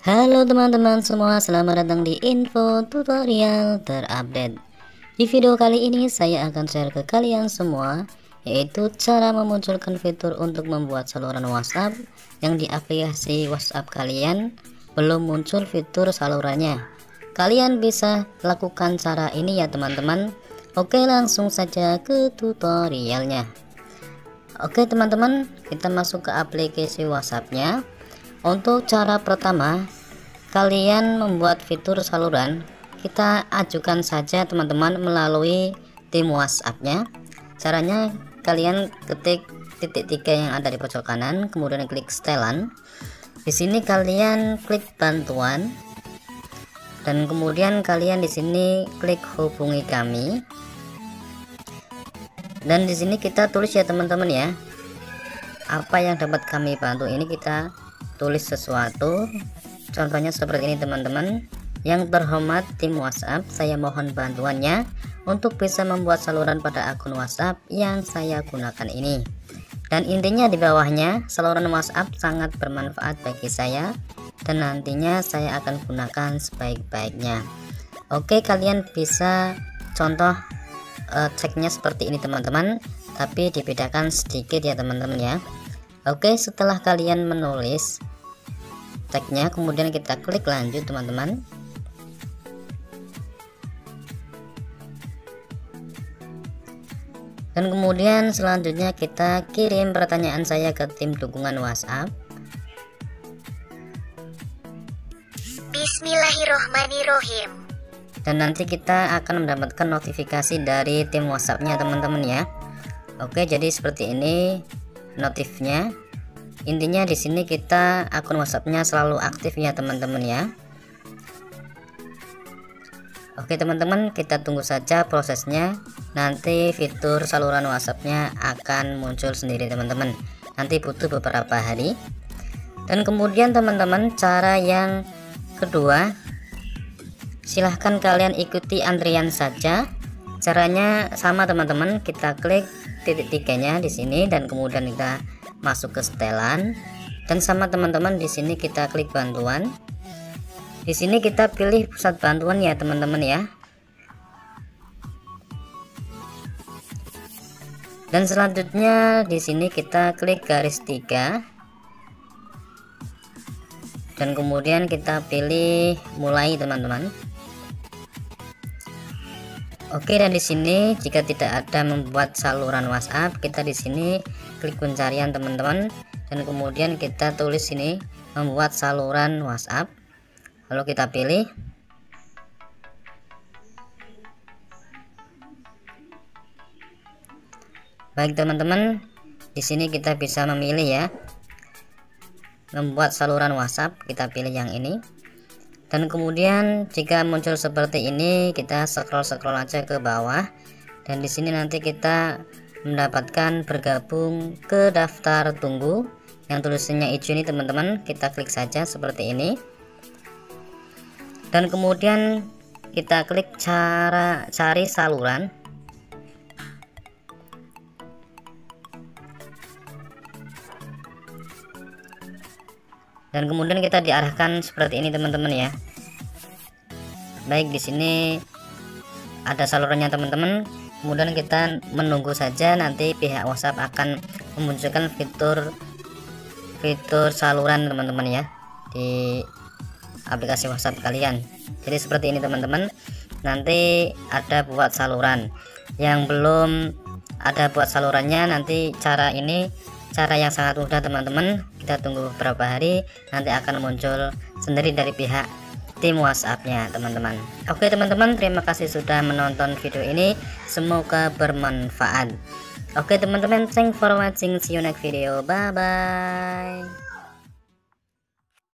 Halo teman-teman semua, selamat datang di Info Tutorial Terupdate. Di video kali ini saya akan share ke kalian semua, yaitu cara memunculkan fitur untuk membuat saluran WhatsApp yang di aplikasi WhatsApp kalian belum muncul fitur salurannya. Kalian bisa lakukan cara ini ya teman-teman. Oke, langsung saja ke tutorialnya. Oke teman-teman, kita masuk ke aplikasi WhatsAppnya. Untuk cara pertama, kalian membuat fitur saluran, kita ajukan saja teman-teman melalui tim WhatsAppnya. Caranya kalian ketik titik 3 yang ada di pojok kanan, kemudian klik setelan. Di sini kalian klik bantuan, dan kemudian kalian di sini klik hubungi kami. Dan di sini kita tulis ya teman-teman ya, apa yang dapat kami bantu. Ini kita tulis sesuatu, contohnya seperti ini teman-teman. Yang terhormat tim WhatsApp, saya mohon bantuannya untuk bisa membuat saluran pada akun WhatsApp yang saya gunakan ini. Dan intinya di bawahnya, saluran WhatsApp sangat bermanfaat bagi saya dan nantinya saya akan gunakan sebaik-baiknya. Oke, kalian bisa contoh ceknya seperti ini teman-teman, tapi dibedakan sedikit ya teman-teman ya. Oke, setelah kalian menulis tagnya, kemudian kita klik lanjut teman-teman. Dan kemudian selanjutnya kita kirim pertanyaan saya ke tim dukungan WhatsApp. Bismillahirrohmanirrohim. Dan nanti kita akan mendapatkan notifikasi dari tim WhatsAppnya teman-teman ya. Oke, jadi seperti ini notifnya. Intinya di sini kita akun WhatsAppnya selalu aktif ya teman-teman ya. Oke teman-teman, kita tunggu saja prosesnya. Nanti fitur saluran WhatsAppnya akan muncul sendiri teman-teman. Nanti butuh beberapa hari. Dan kemudian teman-teman, cara yang kedua, silahkan kalian ikuti antrian saja. Caranya sama teman-teman, kita klik titik 3-nya di sini dan kemudian kita masuk ke setelan. Dan sama teman-teman, di sini kita klik bantuan. Di sini kita pilih pusat bantuan ya teman-teman ya. Dan selanjutnya di sini kita klik garis 3. Dan kemudian kita pilih mulai teman-teman. Oke, dan di sini jika tidak ada membuat saluran WhatsApp, kita di sini klik pencarian teman-teman dan kemudian kita tulis sini membuat saluran WhatsApp. Lalu kita pilih. Baik teman-teman, di sini kita bisa memilih ya. Membuat saluran WhatsApp, kita pilih yang ini. Dan kemudian jika muncul seperti ini, kita scroll aja ke bawah dan di sini nanti kita mendapatkan bergabung ke daftar tunggu yang tulisannya hijau ini teman-teman. Kita klik saja seperti ini dan kemudian kita klik cara cari saluran. Dan kemudian kita diarahkan seperti ini teman-teman ya. Baik, di sini ada salurannya teman-teman. Kemudian kita menunggu saja, nanti pihak WhatsApp akan memunculkan fitur saluran teman-teman ya di aplikasi WhatsApp kalian. Jadi seperti ini teman-teman. Nanti ada buat saluran. Yang belum ada buat salurannya, nanti cara ini cara yang sangat mudah teman-teman. Kita tunggu beberapa hari, nanti akan muncul sendiri dari pihak tim WhatsAppnya teman-teman. Oke teman-teman, terima kasih sudah menonton video ini, semoga bermanfaat. Oke teman-teman, thanks for watching, see you next video, bye bye.